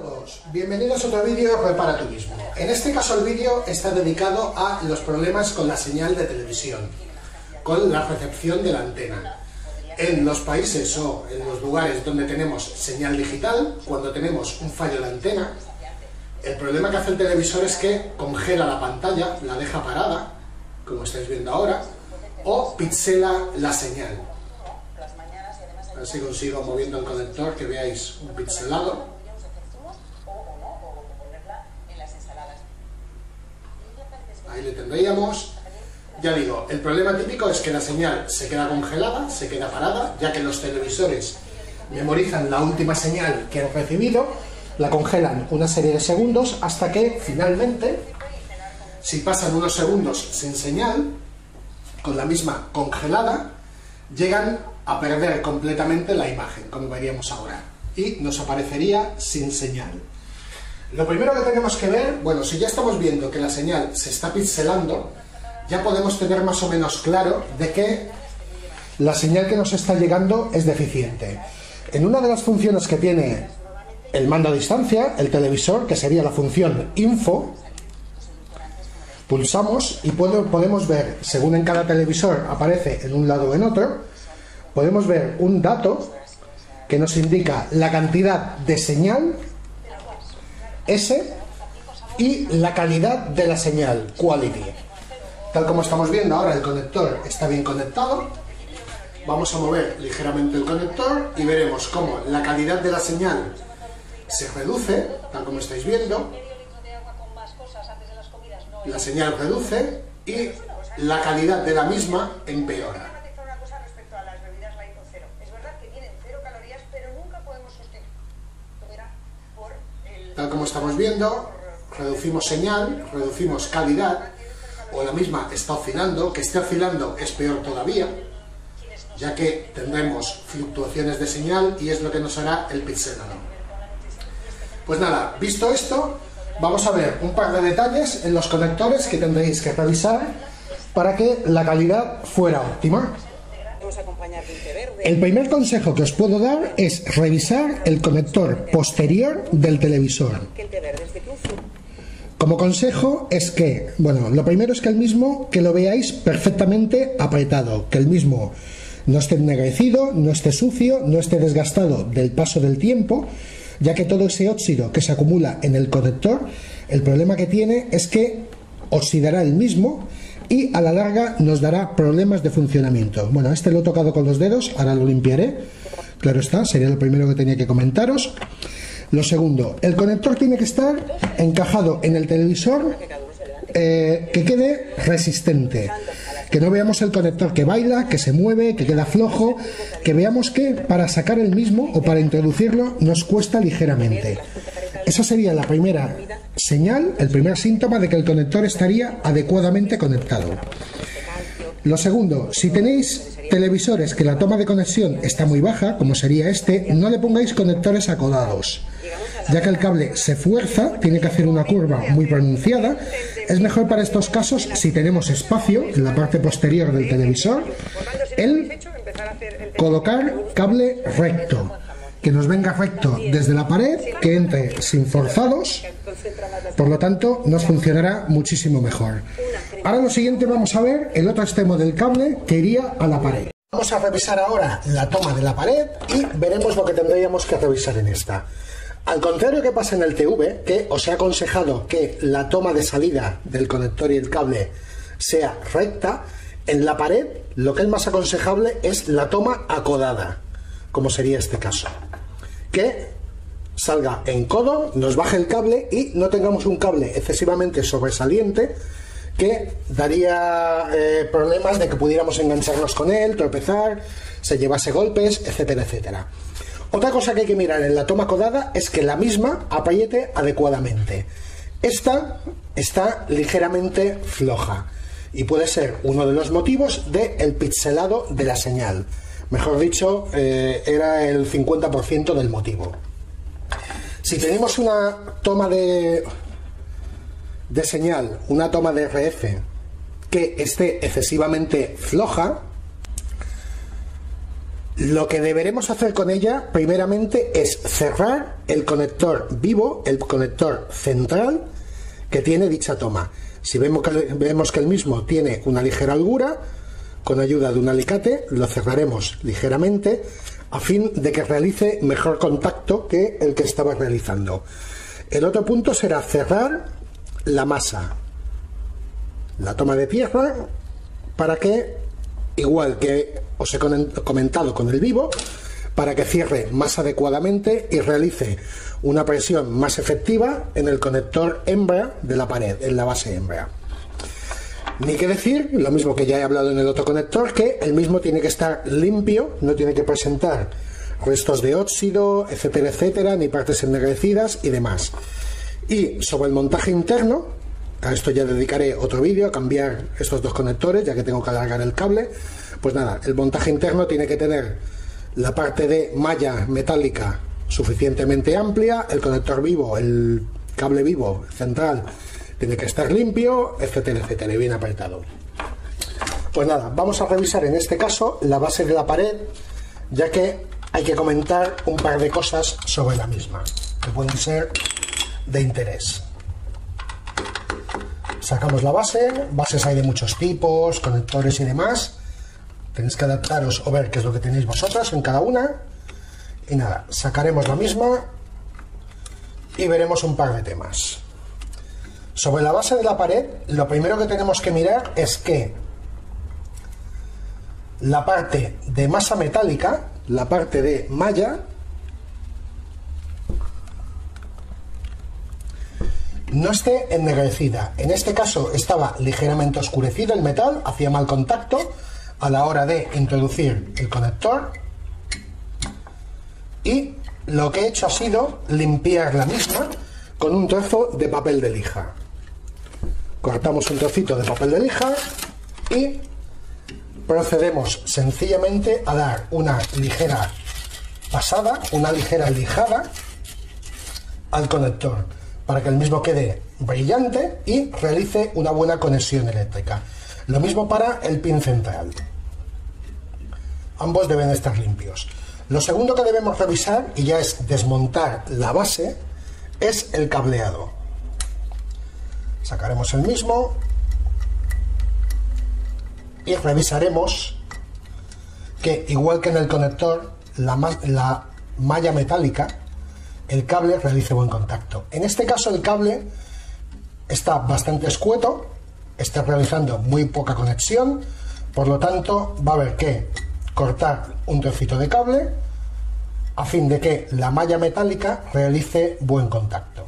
todos, bienvenidos a otro vídeo de Repara tú mismo. En este caso el vídeo está dedicado a los problemas con la señal de televisión, con la recepción de la antena. En los países o en los lugares donde tenemos señal digital, cuando tenemos un fallo de antena, el problema que hace el televisor es que congela la pantalla, la deja parada, como estáis viendo ahora, o pixela la señal. Así consigo moviendo el conector que veáis un pixelado. Ahí le tendríamos. Ya digo, el problema típico es que la señal se queda congelada, se queda parada, ya que los televisores memorizan la última señal que han recibido, la congelan una serie de segundos hasta que finalmente, si pasan unos segundos sin señal, con la misma congelada, llegan a perder completamente la imagen, como veríamos ahora, y nos aparecería sin señal. Lo primero que tenemos que ver, bueno, si ya estamos viendo que la señal se está pixelando, ya podemos tener más o menos claro de que la señal que nos está llegando es deficiente. En una de las funciones que tiene el mando a distancia, el televisor, que sería la función info, pulsamos y podemos ver, según en cada televisor aparece en un lado o en otro, podemos ver un dato que nos indica la cantidad de señal S y la calidad de la señal, quality. Tal como estamos viendo ahora, el conector está bien conectado. Vamos a mover ligeramente el conector y veremos cómo la calidad de la señal se reduce, tal como estáis viendo. La señal reduce y la calidad de la misma empeora. Tal como estamos viendo, reducimos señal, reducimos calidad, o la misma está oscilando, que esté oscilando es peor todavía, ya que tendremos fluctuaciones de señal y es lo que nos hará el pixelado. Pues nada, visto esto, vamos a ver un par de detalles en los conectores que tendréis que revisar para que la calidad fuera óptima. El primer consejo que os puedo dar es revisar el conector posterior del televisor. Como consejo es que, bueno, lo primero es que el mismo que lo veáis perfectamente apretado, que el mismo no esté ennegrecido, no esté sucio, no esté desgastado del paso del tiempo, ya que todo ese óxido que se acumula en el conector, el problema que tiene es que oxidará el mismo y a la larga nos dará problemas de funcionamiento. Bueno, este lo he tocado con los dedos, ahora lo limpiaré. Claro está, sería lo primero que tenía que comentaros. Lo segundo, el conector tiene que estar encajado en el televisor, que quede resistente. Que no veamos el conector que baila, que se mueve, que queda flojo. Que veamos que para sacar el mismo o para introducirlo nos cuesta ligeramente. Esa sería la primera señal, el primer síntoma de que el conector estaría adecuadamente conectado. Lo segundo, si tenéis televisores que la toma de conexión está muy baja, como sería este, no le pongáis conectores acodados, ya que el cable se fuerza, tiene que hacer una curva muy pronunciada. Es mejor para estos casos, si tenemos espacio en la parte posterior del televisor, el colocar cable recto, que nos venga recto desde la pared, que entre sin forzados, por lo tanto nos funcionará muchísimo mejor. Ahora lo siguiente, vamos a ver el otro extremo del cable que iría a la pared. Vamos a revisar ahora la toma de la pared y veremos lo que tendríamos que revisar en esta. Al contrario que pasa en el TV, que os he aconsejado que la toma de salida del conector y el cable sea recta, en la pared lo que es más aconsejable es la toma acodada, como sería este caso, que salga en codo, nos baje el cable y no tengamos un cable excesivamente sobresaliente que daría problemas de que pudiéramos engancharnos con él, tropezar, se llevase golpes, etcétera, etcétera. Otra cosa que hay que mirar en la toma codada es que la misma apriete adecuadamente. Esta está ligeramente floja y puede ser uno de los motivos del pixelado de la señal. Mejor dicho, era el 50% del motivo. Si tenemos una toma de señal, una toma de RF, que esté excesivamente floja, Lo que deberemos hacer con ella, primeramente, es cerrar el conector vivo, el conector central que tiene dicha toma. Si vemos que el mismo tiene una ligera holgura, con ayuda de un alicate lo cerraremos ligeramente a fin de que realice mejor contacto que el que estaba realizando. El otro punto será cerrar la masa, la toma de tierra, para que, igual que os he comentado con el vivo, para que cierre más adecuadamente y realice una presión más efectiva en el conector hembra de la pared, en la base hembra. Ni que decir, lo mismo que ya he hablado en el otro conector, que el mismo tiene que estar limpio, no tiene que presentar restos de óxido, etcétera, etcétera, ni partes ennegrecidas y demás. Y sobre el montaje interno, a esto ya dedicaré otro vídeo, a cambiar estos dos conectores, ya que tengo que alargar el cable. Pues nada, el montaje interno tiene que tener la parte de malla metálica suficientemente amplia, el conector vivo, el cable vivo central tiene que estar limpio, etcétera, etcétera, y bien apretado. Pues nada, vamos a revisar en este caso la base de la pared, ya que hay que comentar un par de cosas sobre la misma, que pueden ser de interés. Sacamos la base, bases hay de muchos tipos, conectores y demás. Tenéis que adaptaros o ver qué es lo que tenéis vosotros en cada una. Y nada, sacaremos la misma y veremos un par de temas. Sobre la base de la pared, lo primero que tenemos que mirar es que la parte de masa metálica, la parte de malla, no esté ennegrecida. En este caso estaba ligeramente oscurecido el metal, hacía mal contacto a la hora de introducir el conector, y lo que he hecho ha sido limpiar la misma con un trozo de papel de lija. Cortamos un trocito de papel de lija y procedemos sencillamente a dar una ligera pasada, una ligera lijada al conector, para que el mismo quede brillante y realice una buena conexión eléctrica. Lo mismo para el pin central. Ambos deben estar limpios. Lo segundo que debemos revisar, y ya es desmontar la base, es el cableado. Sacaremos el mismo y revisaremos que, igual que en el conector, la malla metálica, el cable realice buen contacto. En este caso el cable está bastante escueto, está realizando muy poca conexión, por lo tanto va a haber que cortar un trocito de cable a fin de que la malla metálica realice buen contacto,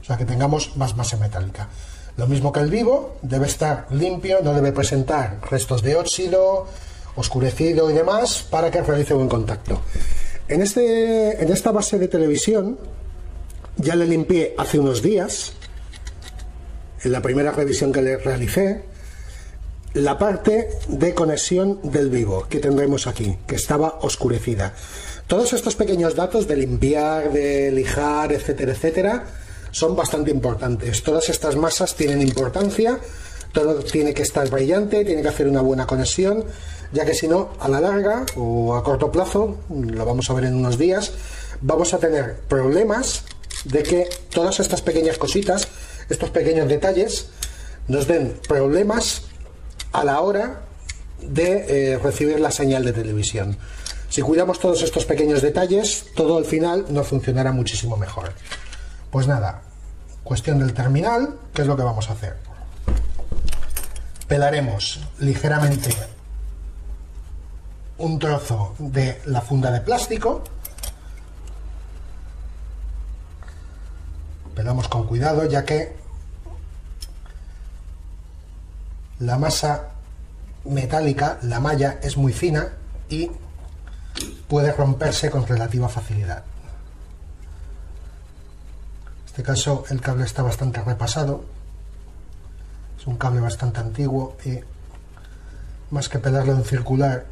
o sea que tengamos más masa metálica. Lo mismo que el vivo, debe estar limpio, no debe presentar restos de óxido, oscurecido y demás, para que realice buen contacto. En esta base de televisión ya le limpié hace unos días, en la primera revisión que le realicé, la parte de conexión del vivo que tendremos aquí, que estaba oscurecida. Todos estos pequeños datos de limpiar, de lijar, etcétera, etcétera, son bastante importantes. Todas estas masas tienen importancia, todo tiene que estar brillante, tiene que hacer una buena conexión, ya que si no, a la larga o a corto plazo, lo vamos a ver en unos días, vamos a tener problemas de que todas estas pequeñas cositas, estos pequeños detalles, nos den problemas a la hora de recibir la señal de televisión. Si cuidamos todos estos pequeños detalles, todo al final nos funcionará muchísimo mejor. Pues nada, cuestión del terminal, ¿qué es lo que vamos a hacer? Pelaremos ligeramente un trozo de la funda de plástico, pelamos con cuidado ya que la masa metálica, la malla, es muy fina y puede romperse con relativa facilidad. En este caso el cable está bastante repasado, es un cable bastante antiguo y más que pelarlo en circular,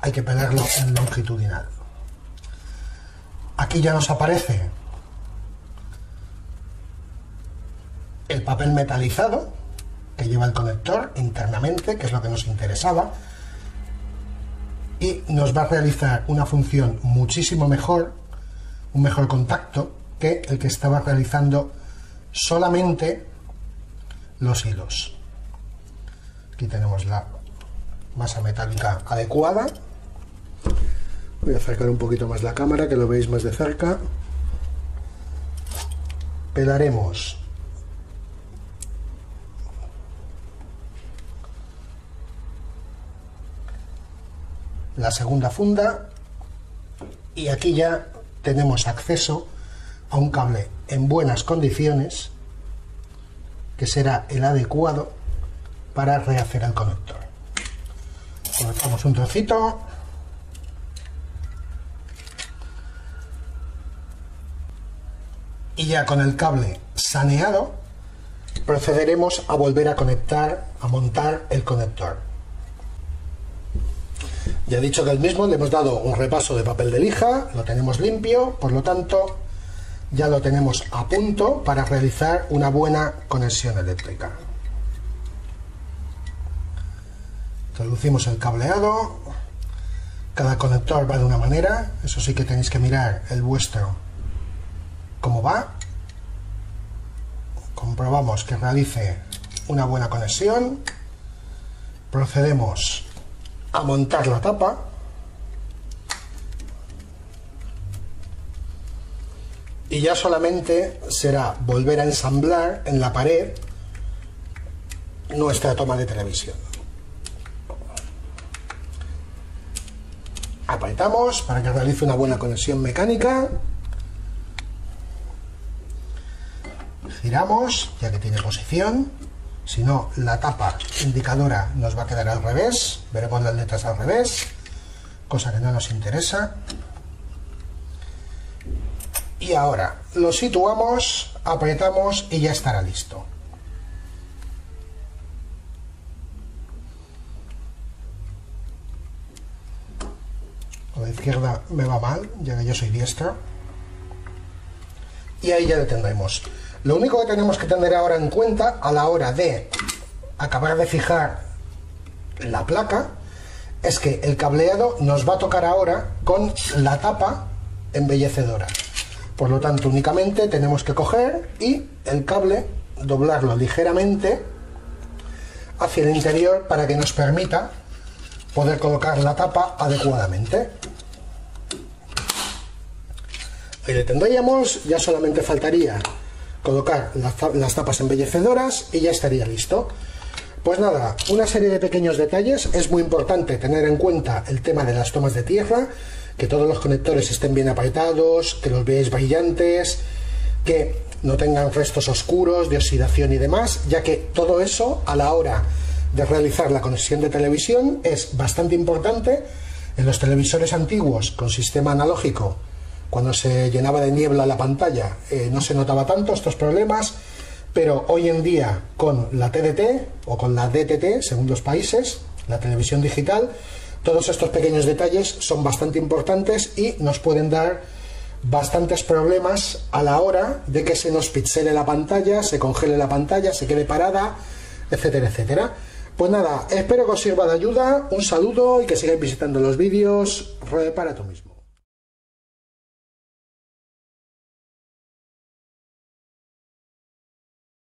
hay que pelarlo en longitudinal. Aquí ya nos aparece el papel metalizado que lleva el conector internamente, que es lo que nos interesaba, y nos va a realizar una función muchísimo mejor, un mejor contacto que el que estaba realizando solamente los hilos. Aquí tenemos la masa metálica adecuada. Voy a acercar un poquito más la cámara, que lo veáis más de cerca. Pelaremos la segunda funda y aquí ya tenemos acceso a un cable en buenas condiciones, que será el adecuado para rehacer el conector. Cortamos un trocito. Y ya con el cable saneado, procederemos a volver a conectar, a montar el conector. Ya he dicho que el mismo le hemos dado un repaso de papel de lija, lo tenemos limpio, por lo tanto ya lo tenemos a punto para realizar una buena conexión eléctrica. Introducimos el cableado, cada conector va de una manera, eso sí que tenéis que mirar el vuestro cómo va. Comprobamos que realice una buena conexión, procedemos a montar la tapa. Y ya solamente será volver a ensamblar en la pared nuestra toma de televisión. Apretamos para que realice una buena conexión mecánica. Giramos, ya que tiene posición. Si no, la tapa indicadora nos va a quedar al revés. Veremos las letras al revés, cosa que no nos interesa. Y ahora lo situamos, apretamos y ya estará listo. A la izquierda me va mal, ya que yo soy diestro. Y ahí ya lo tendremos. Lo único que tenemos que tener ahora en cuenta a la hora de acabar de fijar la placa es que el cableado nos va a tocar ahora con la tapa embellecedora. Por lo tanto, únicamente tenemos que coger y el cable doblarlo ligeramente hacia el interior para que nos permita poder colocar la tapa adecuadamente. Ahí le tendríamos, ya solamente faltaría colocar las tapas embellecedoras y ya estaría listo. Pues nada, una serie de pequeños detalles. Es muy importante tener en cuenta el tema de las tomas de tierra, que todos los conectores estén bien apretados, que los veáis brillantes, que no tengan restos oscuros de oxidación y demás, ya que todo eso a la hora de realizar la conexión de televisión es bastante importante. En los televisores antiguos con sistema analógico, cuando se llenaba de niebla la pantalla, no se notaba tanto estos problemas, pero hoy en día con la TDT o con la DTT, según los países, la televisión digital, todos estos pequeños detalles son bastante importantes y nos pueden dar bastantes problemas a la hora de que se nos pixele la pantalla, se congele la pantalla, se quede parada, etcétera, etcétera. Pues nada, espero que os sirva de ayuda, un saludo y que sigáis visitando los vídeos. Repara tú mismo.